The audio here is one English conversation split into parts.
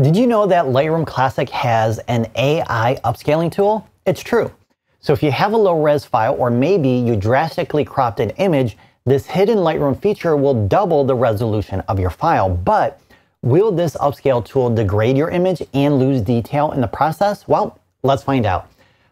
Did you know that Lightroom Classic has an AI upscaling tool? It's true. So if you have a low-res file, or maybe you drastically cropped an image, this hidden Lightroom feature will double the resolution of your file. But will this upscale tool degrade your image and lose detail in the process? Well, let's find out.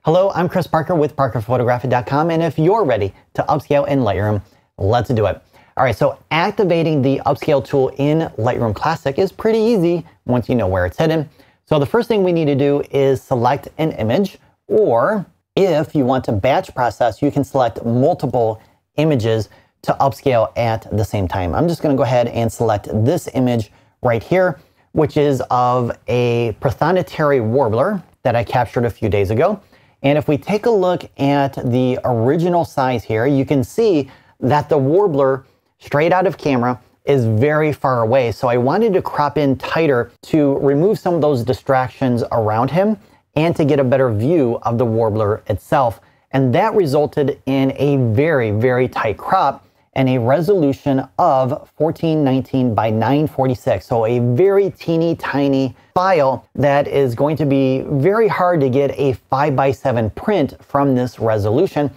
Hello, I'm Chris Parker with parkerphotographic.com, and if you're ready to upscale in Lightroom, let's do it. All right, so activating the upscale tool in Lightroom Classic is pretty easy once you know where it's hidden. So the first thing we need to do is select an image, or if you want to batch process, you can select multiple images to upscale at the same time. I'm just gonna go ahead and select this image right here, which is of a prothonotary warbler that I captured a few days ago. And if we take a look at the original size here, you can see that the warbler straight out of camera is very far away. So I wanted to crop in tighter to remove some of those distractions around him and to get a better view of the warbler itself. And that resulted in a very, very tight crop and a resolution of 1419 by 946. So a very teeny tiny file that is going to be very hard to get a 5x7 print from this resolution.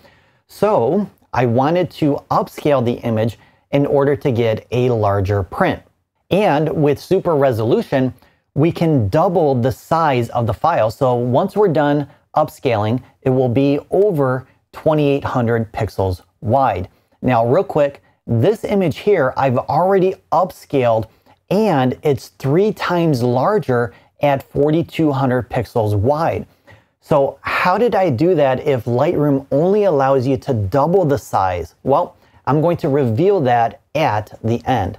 So I wanted to upscale the image in order to get a larger print. And with super resolution, we can double the size of the file. So once we're done upscaling, it will be over 2800 pixels wide. Now, real quick, this image here, I've already upscaled and it's 3 times larger at 4200 pixels wide. So how did I do that if Lightroom only allows you to double the size? Well, I'm going to reveal that at the end.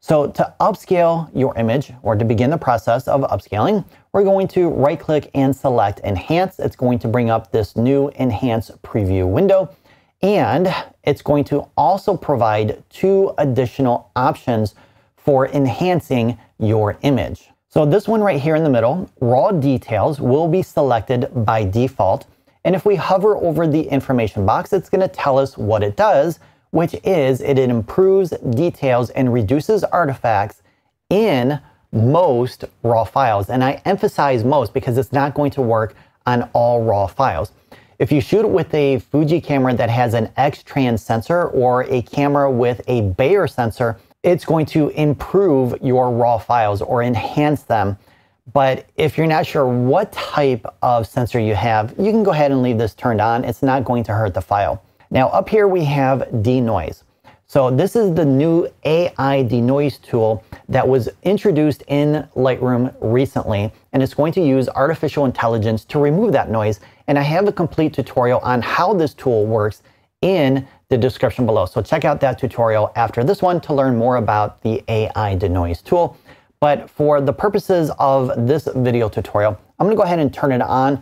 So to upscale your image, or to begin the process of upscaling, we're going to right click and select Enhance. It's going to bring up this new Enhance preview window, and it's going to also provide 2 additional options for enhancing your image. So this one right here in the middle, Raw Details, will be selected by default. And if we hover over the information box, it's going to tell us what it does, which is it improves details and reduces artifacts in most raw files. And I emphasize most because it's not going to work on all raw files. If you shoot with a Fuji camera that has an X-Trans sensor, or a camera with a Bayer sensor, it's going to improve your raw files or enhance them. But if you're not sure what type of sensor you have, you can go ahead and leave this turned on. It's not going to hurt the file. Now up here we have denoise. So this is the new AI denoise tool that was introduced in Lightroom recently, and it's going to use artificial intelligence to remove that noise. And I have a complete tutorial on how this tool works in the description below. So check out that tutorial after this one to learn more about the AI denoise tool. But for the purposes of this video tutorial, I'm gonna go ahead and turn it on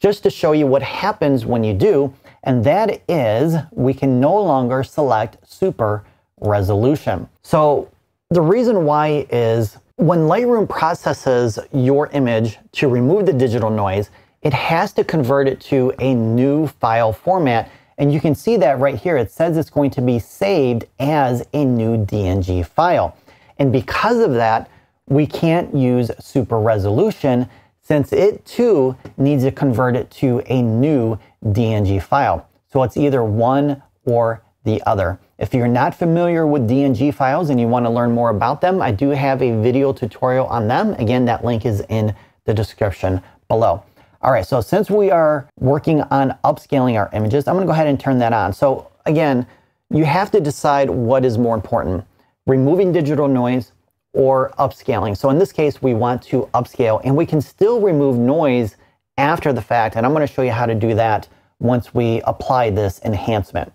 just to show you what happens when you do. And that is, we can no longer select super resolution. So the reason why is when Lightroom processes your image to remove the digital noise, it has to convert it to a new file format. And you can see that right here. It says it's going to be saved as a new DNG file. And because of that, we can't use super resolution, since it too needs to convert it to a new DNG file. So it's either one or the other. If you're not familiar with DNG files and you want to learn more about them, I do have a video tutorial on them. Again, that link is in the description below. All right, so since we are working on upscaling our images, I'm gonna go ahead and turn that on. So again, you have to decide what is more important, removing digital noise or upscaling. So in this case, we want to upscale, and we can still remove noise after the fact, and I'm gonna show you how to do that once we apply this enhancement.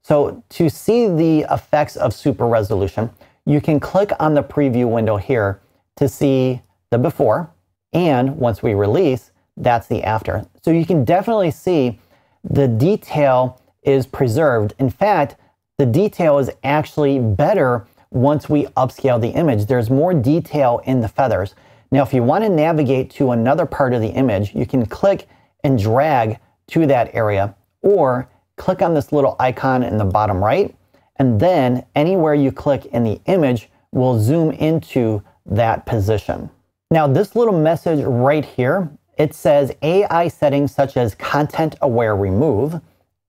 So to see the effects of super resolution, you can click on the preview window here to see the before, and once we release, that's the after. So you can definitely see the detail is preserved. In fact, the detail is actually better once we upscale the image. There's more detail in the feathers. Now, if you want to navigate to another part of the image, you can click and drag to that area, or click on this little icon in the bottom right, and then anywhere you click in the image will zoom into that position. Now this little message right here, it says AI settings such as content aware remove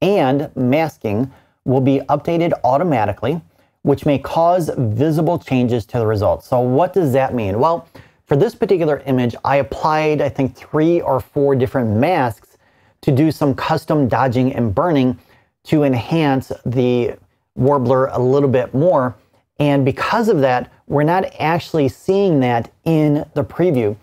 and masking will be updated automatically, which may cause visible changes to the results. So what does that mean? Well, for this particular image, I applied, I think, 3 or 4 different masks to do some custom dodging and burning to enhance the warbler a little bit more. And because of that, we're not actually seeing that in the preview.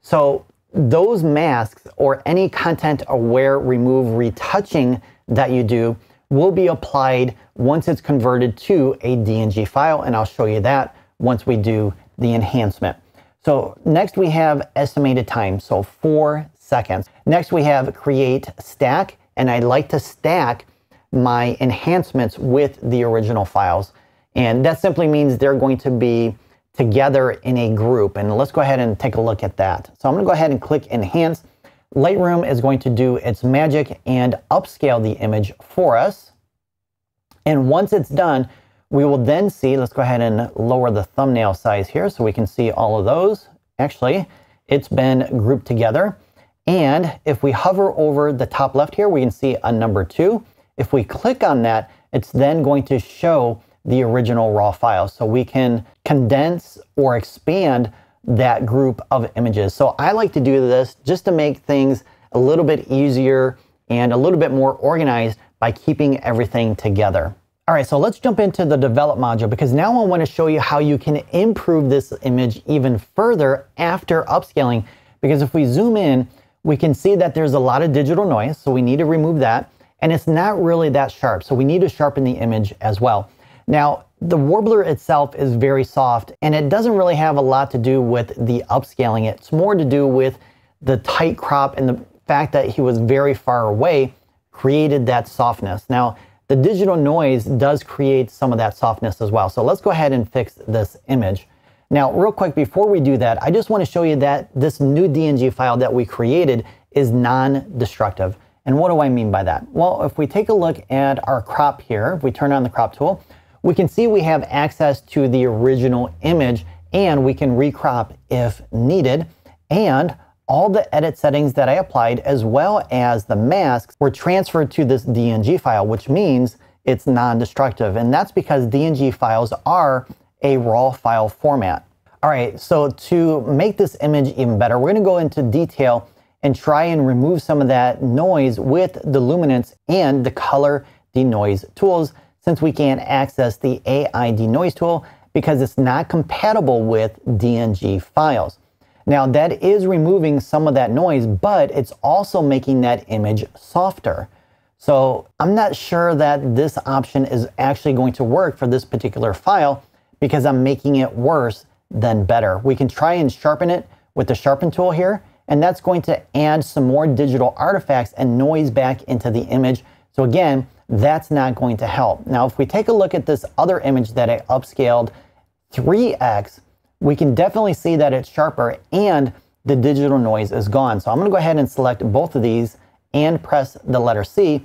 So those masks or any content aware remove retouching that you do will be applied once it's converted to a DNG file, and I'll show you that once we do the enhancement. So next we have estimated time, so 4 seconds. Next we have create stack, and I like to stack my enhancements with the original files. And that simply means they're going to be together in a group. And let's go ahead and take a look at that. So I'm gonna go ahead and click enhance. Lightroom is going to do its magic and upscale the image for us. And once it's done, we will then see, let's go ahead and lower the thumbnail size here so we can see all of those. Actually, it's been grouped together. And if we hover over the top left here, we can see a number 2. If we click on that, it's then going to show the original raw file. So we can condense or expand that group of images. So I like to do this just to make things a little bit easier and a little bit more organized by keeping everything together. All right, so let's jump into the develop module, because now I want to show you how you can improve this image even further after upscaling. Because if we zoom in, we can see that there's a lot of digital noise, so we need to remove that. And it's not really that sharp, so we need to sharpen the image as well. Now, the warbler itself is very soft, and it doesn't really have a lot to do with the upscaling. It's more to do with the tight crop and the fact that he was very far away created that softness. Now, the digital noise does create some of that softness as well. So let's go ahead and fix this image. Now, real quick, before we do that, I just want to show you that this new DNG file that we created is non-destructive. And what do I mean by that? Well, if we take a look at our crop here, if we turn on the crop tool, we can see we have access to the original image, and we can recrop if needed. And all the edit settings that I applied, as well as the masks, were transferred to this DNG file, which means it's non-destructive. And that's because DNG files are a raw file format. All right, so to make this image even better, we're gonna go into detail and try and remove some of that noise with the luminance and the color denoise tools, since we can't access the AI denoise tool because it's not compatible with DNG files. Now that is removing some of that noise, but it's also making that image softer. So I'm not sure that this option is actually going to work for this particular file, because I'm making it worse than better. We can try and sharpen it with the sharpen tool here, and that's going to add some more digital artifacts and noise back into the image. So again, that's not going to help. Now, if we take a look at this other image that I upscaled 3x, we can definitely see that it's sharper and the digital noise is gone. So I'm gonna go ahead and select both of these and press the letter C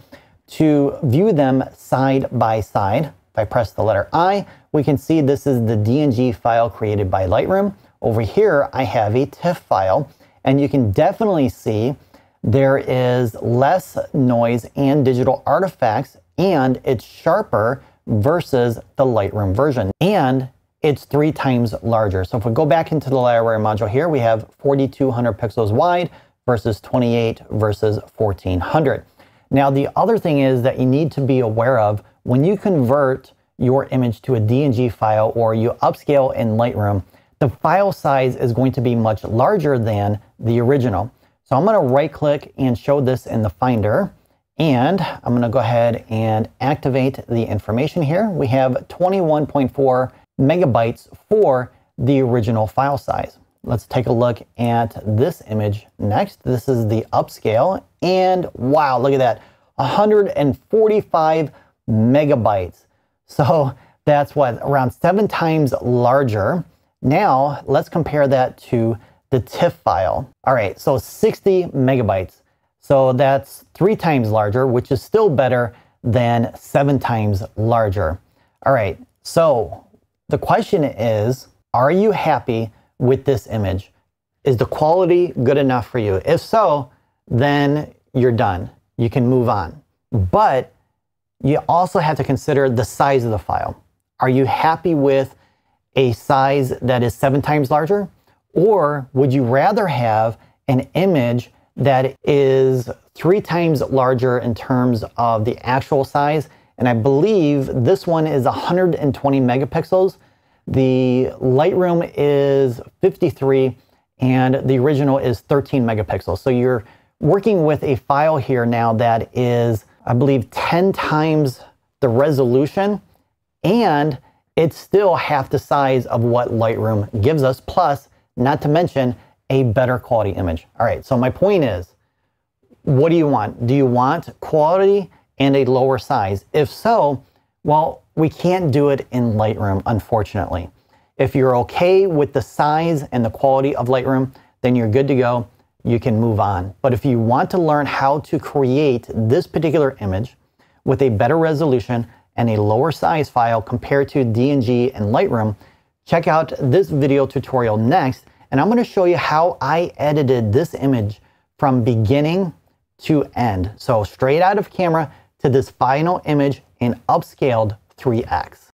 to view them side by side. If I press the letter I, we can see this is the DNG file created by Lightroom. Over here, I have a TIFF file, and you can definitely see there is less noise and digital artifacts, and it's sharper versus the Lightroom version, and it's 3 times larger. So if we go back into the library module here, we have 4,200 pixels wide versus 28 versus 1,400. Now, the other thing is that you need to be aware of when you convert your image to a DNG file or you upscale in Lightroom, the file size is going to be much larger than the original. So I'm gonna right click and show this in the Finder, and I'm gonna go ahead and activate the information here. We have 21.4 megabytes for the original file size. Let's take a look at this image next. This is the upscale, and wow, look at that, 145 megabytes. So that's what, around 7 times larger. Now let's compare that to the TIFF file. All right, so 60 megabytes. So that's 3 times larger, which is still better than 7 times larger. All right, so the question is, are you happy with this image? Is the quality good enough for you? If so, then you're done. You can move on. But you also have to consider the size of the file. Are you happy with a size that is 7 times larger? Or would you rather have an image that is 3 times larger in terms of the actual size? And I believe this one is 120 megapixels. The Lightroom is 53 and the original is 13 megapixels. So you're working with a file here now that is, I believe, 10 times the resolution, and it's still half the size of what Lightroom gives us, plus, not to mention, a better quality image. All right, so my point is, what do you want? Do you want quality and a lower size? If so, well, we can't do it in Lightroom, unfortunately. If you're okay with the size and the quality of Lightroom, then you're good to go. You can move on. But if you want to learn how to create this particular image with a better resolution and a lower size file compared to DNG and Lightroom, check out this video tutorial next, and I'm going to show you how I edited this image from beginning to end. So straight out of camera to this final image in upscaled 3x.